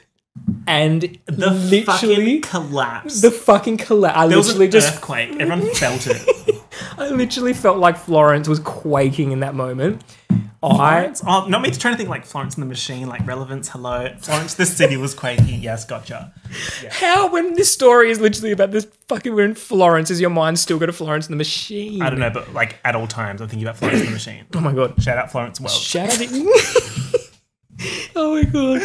And the literally fucking collapse. The fucking collapse. I literally just quake. Everyone felt it. I literally felt like Florence was quaking in that moment. Florence? Oh, not me trying to think like Florence and the Machine, like relevance, hello. Florence, the city was quaking. Yes, gotcha. Yeah. How, when this story is literally about this fucking, we're in Florence, is your mind still go to Florence and the Machine? I don't know, but like at all times, I'm thinking about Florence and the Machine. Oh my God. Shout out Florence Welch. Shout out to... oh my God.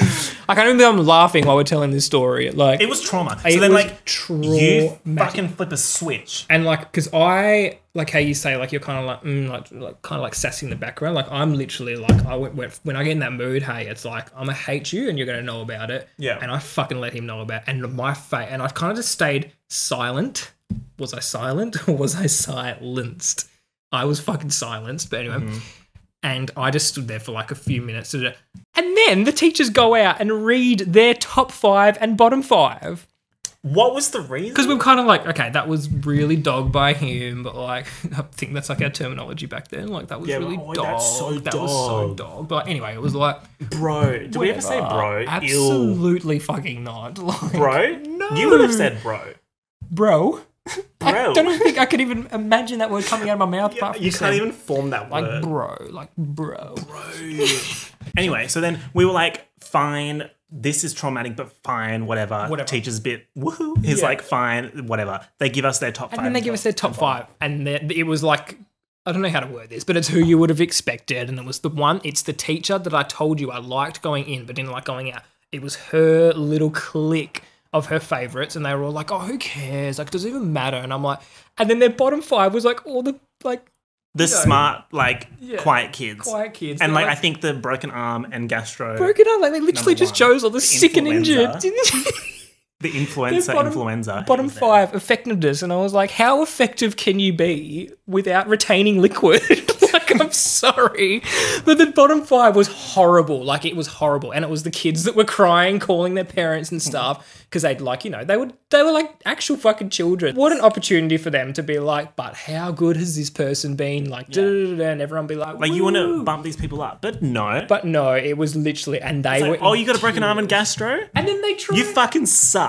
I can't even believe I'm laughing while we're telling this story. Like, it was trauma. So then like you fucking flip a switch. And like, cause I, like how you say like, you're kind of like, like kind of like sassy in the background. Like I'm literally like, when I get in that mood, hey, it's like, I'm gonna hate you and you're going to know about it. Yeah. And I fucking let him know about it. And my face, and I kind of just stayed silent. Was I silent or was I silenced? I was fucking silenced. But anyway. And I just stood there for like a few minutes. And then the teachers go out and read their top 5 and bottom 5. What was the reason? Because we were kind of like, okay, that was really dog by him. But like, I think that's like our terminology back then. Like that was really dog. That's so dog. That was so dog. But anyway, it was like. Bro. Did we ever say bro? Absolutely fucking not. Like, bro? No. You would have said bro. Bro? Bro. I don't think I could even imagine that word coming out of my mouth. Yeah, you can't even form that word. Like bro. Anyway, so then we were like, fine, this is traumatic, but fine, whatever. Teacher's bit, woohoo. He's like, fine, whatever. They give us their top five. And then they give us their top five. And it was like, I don't know how to word this, but it's who you would have expected. And it was the one, it's the teacher that I told you I liked going in, but didn't like going out. It was her little clique of her favourites. And they were all like, oh, who cares? Like, does it even matter? And I'm like, and then their bottom five was like all the, like, the smart, like, quiet kids. Quiet kids. And, like, I think the broken arm and gastro. Broken arm. Like, they literally just chose all the sick and injured. The influenza, influenza. Bottom five, effectiveness. And I was like, how effective can you be without retaining liquid? Like, I'm sorry. But the bottom five was horrible. Like, it was horrible. And it was the kids that were crying, calling their parents and stuff. Because they'd, like, you know, they were like actual fucking children. What an opportunity for them to be like, but how good has this person been? Like, and everyone be like, you want to bump these people up, but no. But no, it was literally, and they were like, oh, you got a broken arm and gastro? And then they tried. You fucking suck.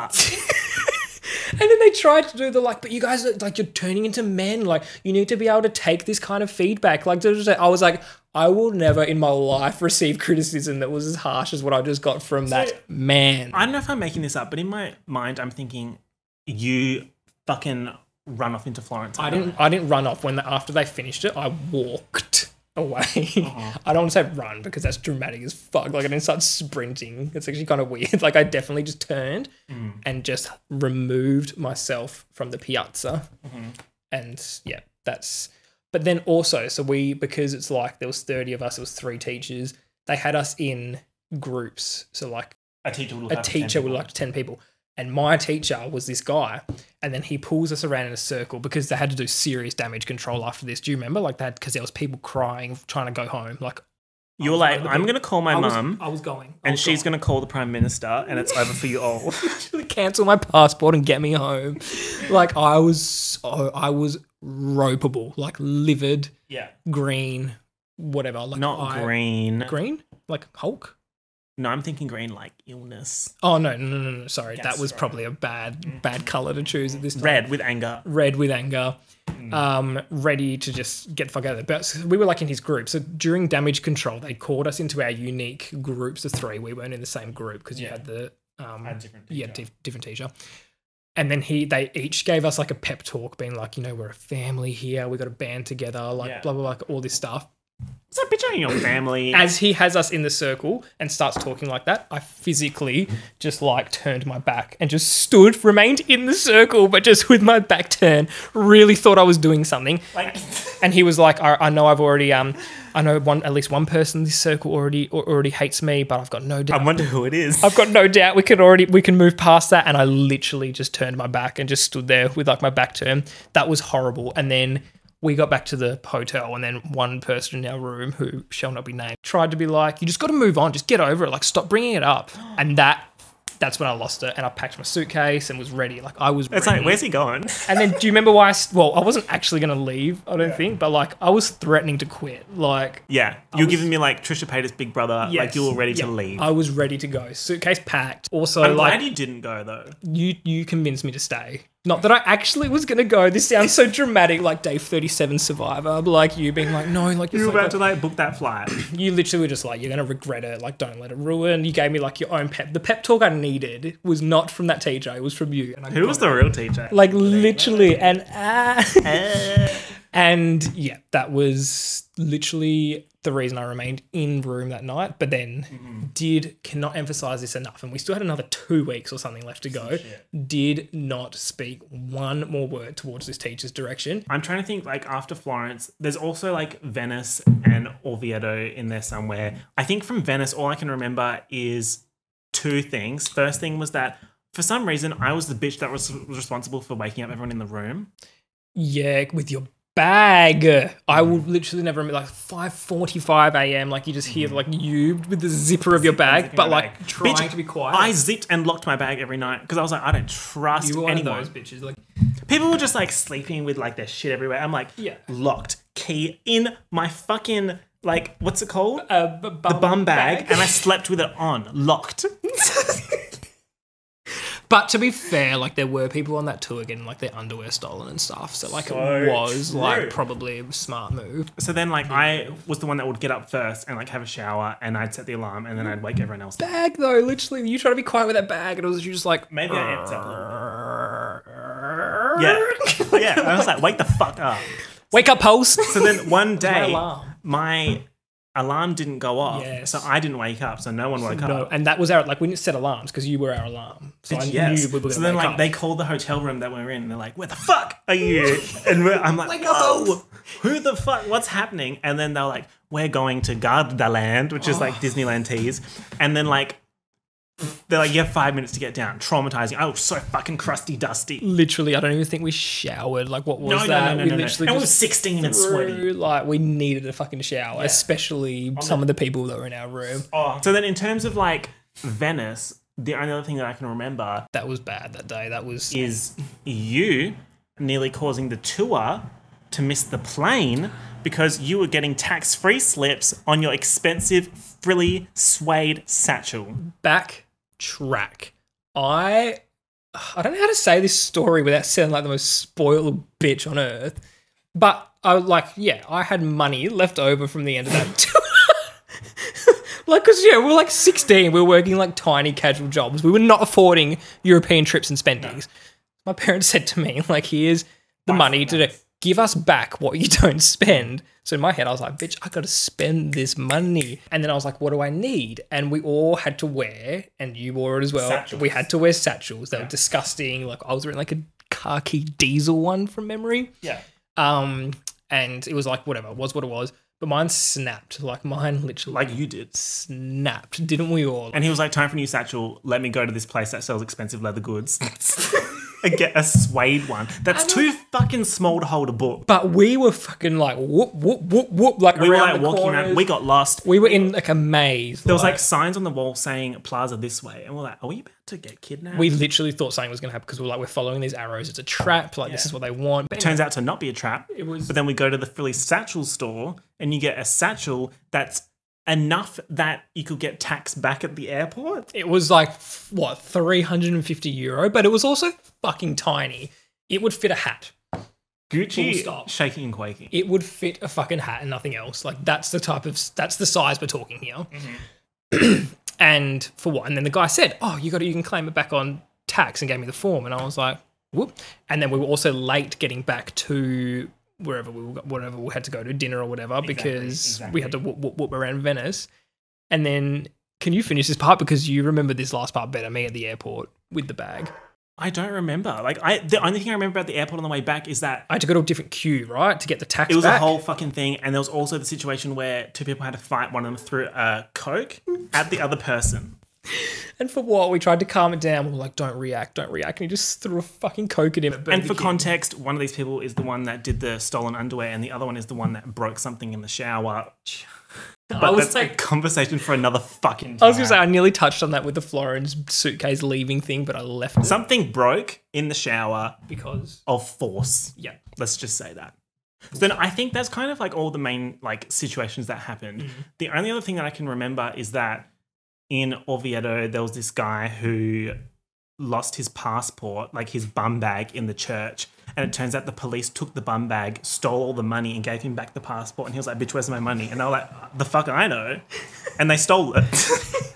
And then they tried to do the, like, but you guys are, like, you're turning into men. Like, you need to be able to take this kind of feedback. Like, I was like, I will never in my life receive criticism that was as harsh as what I just got from that man. I don't know if I'm making this up, but in my mind, I'm thinking you fucking run off into Florence. I didn't run off. After they finished it, I walked away. I don't want to say run because that's dramatic as fuck. Like, I didn't start sprinting. It's actually kind of weird. Like, I definitely just turned and just removed myself from the piazza. And yeah, that's... But then also, so because it's like there was 30 of us, it was 3 teachers, they had us in groups. So like a teacher would look after 10 people. And my teacher was this guy. And then he pulls us around in a circle because they had to do serious damage control after this. Do you remember? Like that, because there was people crying, trying to go home. Like, you're like, I'm going to call my mum. I was going. And she's going to call the Prime Minister and it's over for you all. She's going to cancel my passport and get me home. Like, I was ropeable, like livid, green, whatever. Like, green. Green? Like Hulk? No, I'm thinking green like illness. Oh, no. Sorry. Gastro. That was probably a bad colour to choose at this time. Red with anger. Red with anger. Ready to just get the fuck out of there. But we were like in his group. So during damage control, they called us into our unique groups of 3. We weren't in the same group because you had the different teacher. And then they each gave us like a pep talk, being like, you know, we're a family here. We got a band together, like blah blah blah, all this stuff. So picturing your family. As he has us in the circle and starts talking like that, I physically just like turned my back and just stood, remained in the circle, but just with my back turned, really thought I was doing something. Like, and he was like, I know I've already, I know at least one person in this circle already hates me, but I've got no doubt. I wonder who it is. I've got no doubt we can move past that. And I literally just turned my back and just stood there with like my back turned. That was horrible. And then we got back to the hotel, and then one person in our room, who shall not be named, tried to be like, you just got to move on. Just get over it. Like, stop bringing it up. And that's when I lost it. And I packed my suitcase and was ready. Like, I was ready. It's like, where's he going? And then do you remember why I wasn't actually going to leave, I don't think, but, like, I was threatening to quit. Like... Yeah. You're giving me, like, Trisha Paytas' Big Brother. Yes, like, you were ready to leave. I was ready to go. Suitcase packed. Also, I'm like... I'm glad you didn't go, though. You convinced me to stay. Not that I actually was going to go. This sounds so dramatic, like day 37 Survivor, like you being like, no, like you're about to like book that flight. You literally were just like, you're going to regret it. Like, don't let it ruin. You gave me like your own pep. The pep talk I needed was not from that teacher. It was from you. And who was the real teacher? Like literally. And, and yeah, that was literally the reason I remained in room that night, but then cannot emphasize this enough, and we still had another 2 weeks or something left to go, did not speak one more word towards this teacher's direction. I'm trying to think, like, after Florence, there's also, like, Venice and Orvieto in there somewhere. I think from Venice, all I can remember is 2 things. First thing was that, for some reason, I was the bitch that was responsible for waking up everyone in the room. Yeah, with your bag. I will literally never remember, like 5:45 a.m. Like you just hear like you with the zipper of your bag, but like bag. Trying bitch, to be quiet. I zipped and locked my bag every night because I was like, I don't trust anyone. You are those bitches. Like people were just like sleeping with like their shit everywhere. I'm like, locked key in my fucking like what's it called? The bum bag, and I slept with it on locked. But to be fair, like there were people on that tour getting like their underwear stolen and stuff. So like it was like probably a smart move. So then like I was the one that would get up first and like have a shower and I'd set the alarm and then I'd wake everyone else up. Bag though, literally you try to be quiet with that bag and it was just like maybe I amped up a little bit. Yeah. Like, yeah. I was like, wake the fuck up. Wake up, pulse. So then one day my alarm didn't go off, so I didn't wake up, so no one woke up. And that was our, like, we didn't set alarms because you were our alarm. So I knew we were going to wake up. They called the hotel room that we were in and they're like, where the fuck are you? And I'm like, oh, who the fuck, what's happening? And then they're like, we're going to Gardaland, which is like Disneyland tease. And then like, they're like, you have 5 minutes to get down. Traumatizing. I was so fucking crusty, dusty. Literally, I don't even think we showered. Like, what was that? No, no, no. It was 16 and sweaty. Like, we needed a fucking shower, especially some of the people that were in our room. Oh. So then in terms of, like, Venice, the only other thing that I can remember... That was bad that day. That was... Is you nearly causing the tour to miss the plane because you were getting tax-free slips on your expensive, frilly, suede satchel. I don't know how to say this story without sounding like the most spoiled bitch on earth, but I was like, yeah, I had money left over from the end of that tour. Like, because, yeah, we were like 16. We were working like tiny casual jobs. We were not affording European trips and spendings. No. My parents said to me, like, here's the money to give us back what you don't spend. So in my head, I was like, bitch, I got to spend this money. And then I was like, what do I need? And we all had to wear, and you wore it as well. Satchels. We had to wear satchels. They were disgusting. Like I was wearing like a khaki diesel one from memory. Yeah. And it was like, whatever, it was what it was. But mine snapped. Like mine literally. Like you did. Snapped, didn't we all? And he was like, time for a new satchel. Let me go to this place that sells expensive leather goods. And get a suede one that's too fucking small to hold a book. But we were fucking like whoop whoop whoop whoop, like we were like walking around. We got lost. We were in like a maze. There was like signs on the wall saying plaza this way, and we're like, are we about to get kidnapped? We literally thought something was gonna happen because we were like, we're following these arrows. It's a trap. Like this is what they want. But it turns out to not be a trap. It was. But then we go to the frilly satchel store, and you get a satchel that's enough that you could get taxed back at the airport. It was like, what, 350 euro, but it was also fucking tiny. It would fit a hat. Gucci, shaking and quaking. It would fit a fucking hat and nothing else. Like that's the type of, that's the size we're talking here. And for what? And then the guy said, oh, you got it, you can claim it back on tax, and gave me the form. And I was like, whoop. And then we were also late getting back to wherever we were, whatever we had to go to dinner or whatever, because we had to whoop around Venice. And then, can you finish this part? Because you remember this last part better, me at the airport with the bag. I don't remember. Like, the only thing I remember about the airport on the way back is that I had to go to a different queue, right, to get the tax back. It was a whole fucking thing. And there was also the situation where two people had to fight. One of them threw a Coke at the other person. And for what? We tried to calm it down. We were like, don't react, don't react. And he just threw a fucking Coke at him. And for context, one of these people is the one that did the stolen underwear and the other one is the one that broke something in the shower. But I was like, a conversation for another fucking time. I was going to say, I nearly touched on that with the Florence suitcase leaving thing, but I left it. Something broke in the shower. Because? Of force. Yeah. Let's just say that. So then I think that's kind of like all the main like situations that happened. The only other thing that I can remember is that in Oviedo, there was this guy who lost his passport, like his bum bag, in the church. And it turns out the police took the bum bag, stole all the money and gave him back the passport. And he was like, bitch, where's my money? And they were like, the fuck I know. And they stole it.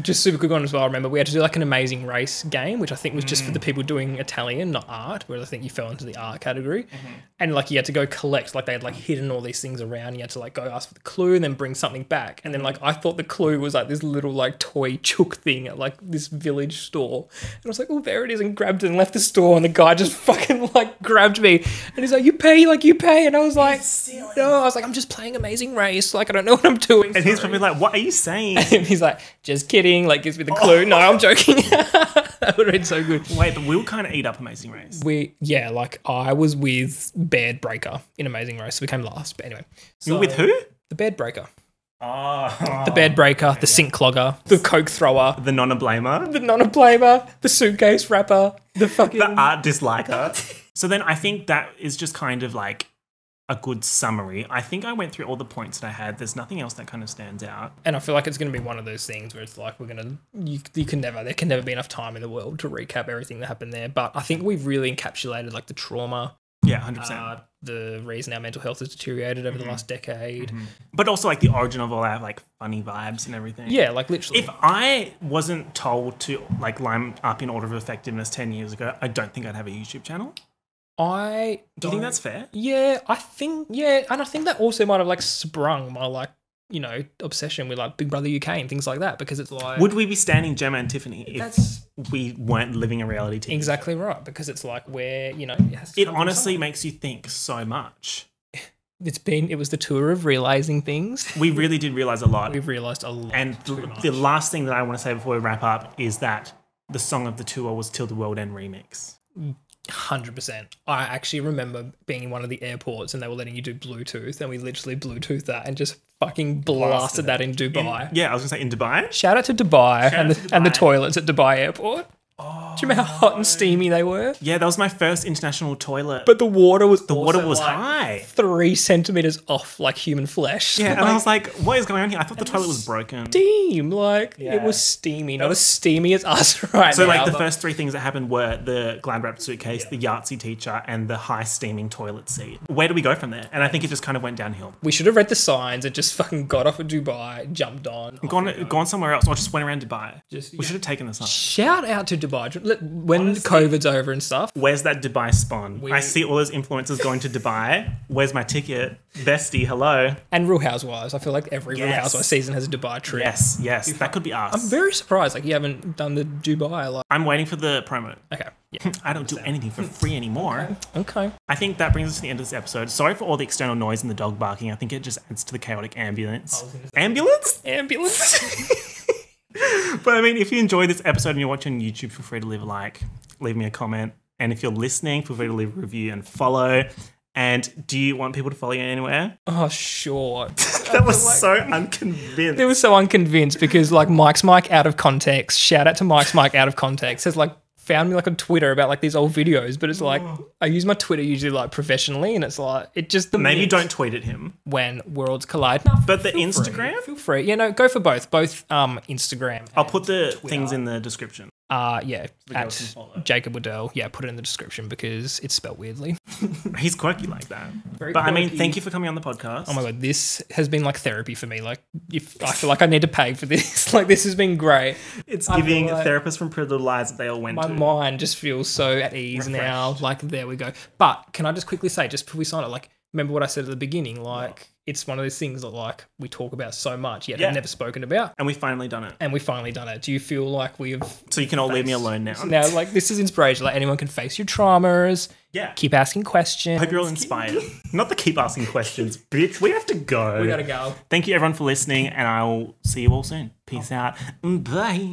Just super quick one as well, I remember. We had to do like an amazing race game, which I think was just for the people doing Italian, not art, whereas I think you fell into the art category. And like you had to go collect, like they had like hidden all these things around. You had to like go ask for the clue and then bring something back. And then like I thought the clue was like this little like toy chook thing at like this village store. And I was like, oh, there it is, and grabbed it and left the store. And the guy just fucking like grabbed me. And he's like, you pay. And I was like, no, I was like, I'm just playing amazing race. Like I don't know what I'm doing. And he's probably like, what are you saying? And he's like, just kidding. Like gives me the clue. No, I'm joking. That would have been so good. Wait, but we were kind of eat up Amazing Race. Yeah, like I was with Bed Breaker in Amazing Race. So we came last, but anyway. You were with who? The Bed Breaker. Oh. The Bed Breaker, the Sink Clogger, the Coke Thrower. The Non-a-blamer. The Non-a-blamer, the Suitcase Wrapper, the fucking... The Art Disliker. So then I think that is just kind of like a good summary. I think I went through all the points that I had. There's nothing else that kind of stands out. And I feel like it's going to be one of those things where it's like we're going to, there can never be enough time in the world to recap everything that happened there. But I think we've really encapsulated like the trauma. Yeah, 100%. The reason our mental health has deteriorated over the last decade. But also like the origin of all our like funny vibes and everything. Yeah, like literally. If I wasn't told to like line up in order of effectiveness 10 years ago, I don't think I'd have a YouTube channel. Do you think that's fair? Yeah, I think, yeah. And I think that also might have like sprung my like, you know, obsession with like Big Brother UK and things like that, because it's like, would we be standing Gemma and Tiffany if we weren't living a reality TV? Exactly right, because it's like where, you know, it honestly makes you think so much. It was the tour of realizing things. We really did realize a lot. We've realized a lot. And the last thing that I want to say before we wrap up is that the song of the tour was Till the World End remix. 100%. I actually remember being in one of the airports and they were letting you do Bluetooth, and we literally Bluetoothed that and just fucking blasted that in Dubai. Yeah, I was going to say in Dubai. Shout out to Dubai and the toilets at Dubai airport. Oh, do you remember how hot and steamy they were? Yeah, that was my first international toilet. But the water was like high, 3 centimeters off like human flesh. Yeah, like, and I was like, what is going on here? I thought the toilet was broken. Steam, like it was steamy, not as steamy as us right now. So like the first three things that happened were the Glad wrapped suitcase, the Yahtzee teacher, and the high steaming toilet seat. Where do we go from there? And I think it just kind of went downhill. We should have read the signs and just fucking got off of Dubai, jumped on, gone somewhere else, or just went around Dubai. We should have taken the signs. Shout out to Dubai. When honestly, COVID's over and stuff. Where's that Dubai spawn? I see all those influencers going to Dubai. Where's my ticket? Bestie, hello. And Real Housewives. I feel like every Real Housewives season has a Dubai trip. Yes, yes. That could be us. I'm very surprised like you haven't done the Dubai. Like, I'm waiting for the promo. Okay. Yeah, I don't do anything for free anymore. Okay. I think that brings us to the end of this episode. Sorry for all the external noise and the dog barking. I think it just adds to the chaotic ambulance. Ambulance? Ambulance? But I mean, if you enjoyed this episode and you're watching YouTube, feel free to leave a like, leave me a comment. And if you're listening, feel free to leave a review and follow. And do you want people to follow you anywhere? Oh, sure. That was like, so unconvinced. It was so unconvinced because like Mike's Mic out of context, shout out to Mike's Mic out of context, has like found me like on Twitter about like these old videos, but it's like I use my Twitter usually like professionally, and it's like it just maybe don't tweet at him when worlds collide. No, but the Instagram, feel free, you know, go for both Instagram. I'll put the Twitter things in the description. Yeah, at Jakeb Waddell. Yeah, put it in the description because it's spelled weirdly. He's quirky like that. Very quirky. I mean, thank you for coming on the podcast. Oh my God, this has been like therapy for me. Like, if I feel like I need to pay for this. Like, this has been great. It's giving like therapists from Pretty Little Liars that they all went to. My mind just feels so at ease now. Like, there we go. But can I just quickly say, just before we sign it, like, remember what I said at the beginning, like it's one of those things that like we talk about so much yet have never spoken about. And we've finally done it. And we've finally done it. Do you feel like we have... So you can all leave me alone now. Now, like, this is inspirational. Like, anyone can face your traumas. Yeah. Keep asking questions. Hope you're all inspired. Not the keep asking questions, bitch. We have to go. We gotta go. Thank you everyone for listening, and I'll see you all soon. Peace out. Bye.